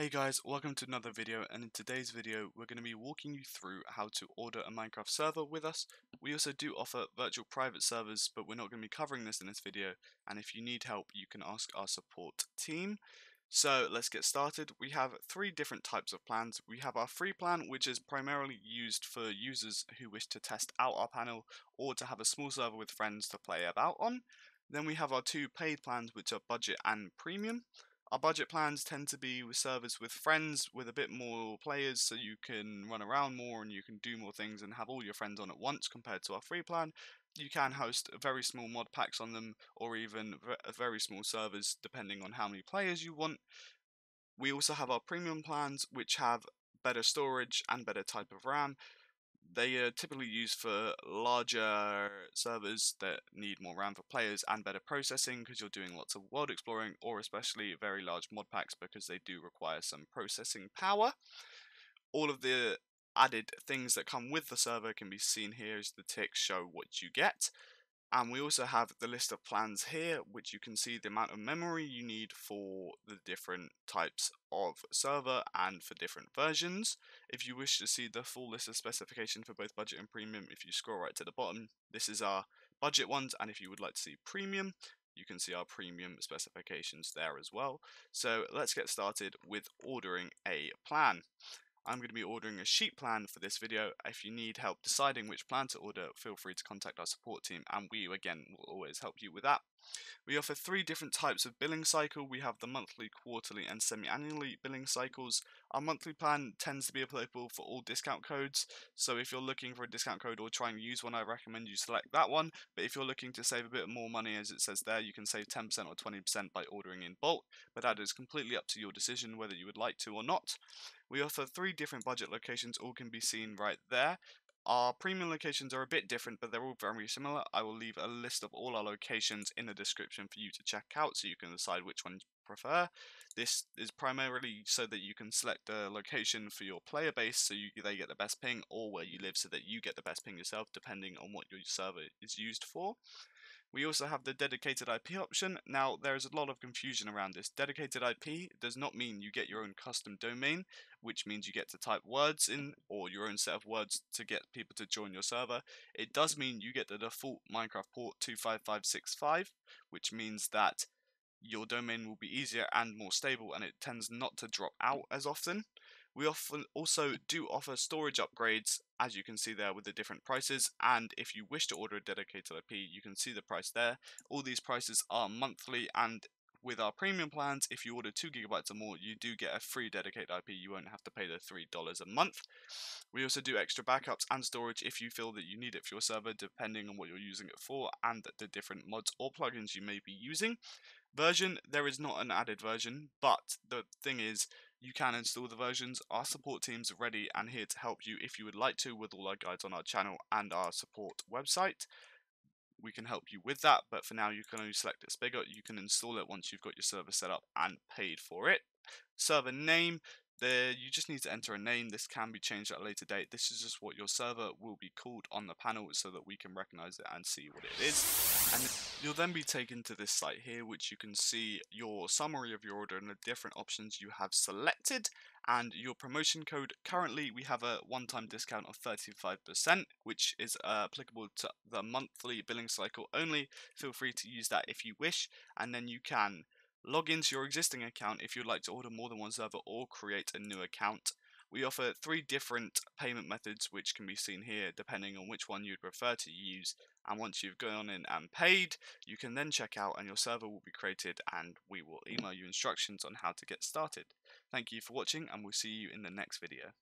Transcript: Hey guys, welcome to another video, and in today's video we're going to be walking you through how to order a Minecraft server with us. We also do offer virtual private servers, but we're not going to be covering this in this video, and if you need help you can ask our support team. So let's get started. We have three different types of plans. We have our free plan, which is primarily used for users who wish to test out our panel or to have a small server with friends to play about on. Then we have our two paid plans, which are budget and premium. Our budget plans tend to be with servers with friends, with a bit more players, so you can run around more and you can do more things and have all your friends on at once. Compared to our free plan, you can host very small mod packs on them, or even very small servers depending on how many players you want. We also have our premium plans, which have better storage and better type of RAM. They are typically used for larger servers that need more RAM for players and better processing, because you're doing lots of world exploring, or especially very large mod packs, because they do require some processing power. All of the added things that come with the server can be seen here as the ticks show what you get. And we also have the list of plans here, which you can see the amount of memory you need for the different types of server and for different versions. If you wish to see the full list of specification for both budget and premium, if you scroll right to the bottom, this is our budget ones. And if you would like to see premium, you can see our premium specifications there as well. So let's get started with ordering a plan. I'm going to be ordering a sheet plan for this video. If you need help deciding which plan to order, feel free to contact our support team, and we again will always help you with that. We offer three different types of billing cycle. We have the monthly, quarterly and semi-annually billing cycles. Our monthly plan tends to be applicable for all discount codes, so if you're looking for a discount code or trying to use one, I recommend you select that one. But if you're looking to save a bit more money, as it says there, you can save 10% or 20% by ordering in bulk, but that is completely up to your decision whether you would like to or not. We offer three different budget locations, all can be seen right there. Our premium locations are a bit different, but they're all very similar. I will leave a list of all our locations in the description for you to check out, so you can decide which one you prefer. This is primarily so that you can select a location for your player base, so they get the best ping, or where you live so that you get the best ping yourself, depending on what your server is used for. We also have the dedicated IP option. Now, there is a lot of confusion around this. Dedicated IP does not mean you get your own custom domain, which means you get to type words in, or your own set of words to get people to join your server. It does mean you get the default Minecraft port 25565, which means that your domain will be easier and more stable, and it tends not to drop out as often. We often also do offer storage upgrades, as you can see there, with the different prices. And if you wish to order a dedicated IP, you can see the price there. All these prices are monthly, and with our premium plans, if you order 2 gigabytes or more, you do get a free dedicated IP. You won't have to pay the $3 a month. We also do extra backups and storage if you feel that you need it for your server, depending on what you're using it for and the different mods or plugins you may be using. Version, there is not an added version, but the thing is, you can install the versions. Our support team's ready and here to help you if you would like to, with all our guides on our channel and our support website. We can help you with that, but for now you can only select it's bigger. You can install it once you've got your server set up and paid for it. Server name, you just need to enter a name. This can be changed at a later date. This is just what your server will be called on the panel, so that we can recognize it and see what it is. And you'll then be taken to this site here, which you can see your summary of your order and the different options you have selected and your promotion code. Currently, we have a one-time discount of 35%, which is applicable to the monthly billing cycle only. Feel free to use that if you wish, and then you can log into your existing account if you'd like to order more than one server or create a new account. We offer three different payment methods, which can be seen here, depending on which one you'd prefer to use. And once you've gone in and paid, you can then check out and your server will be created, and we will email you instructions on how to get started. Thank you for watching, and we'll see you in the next video.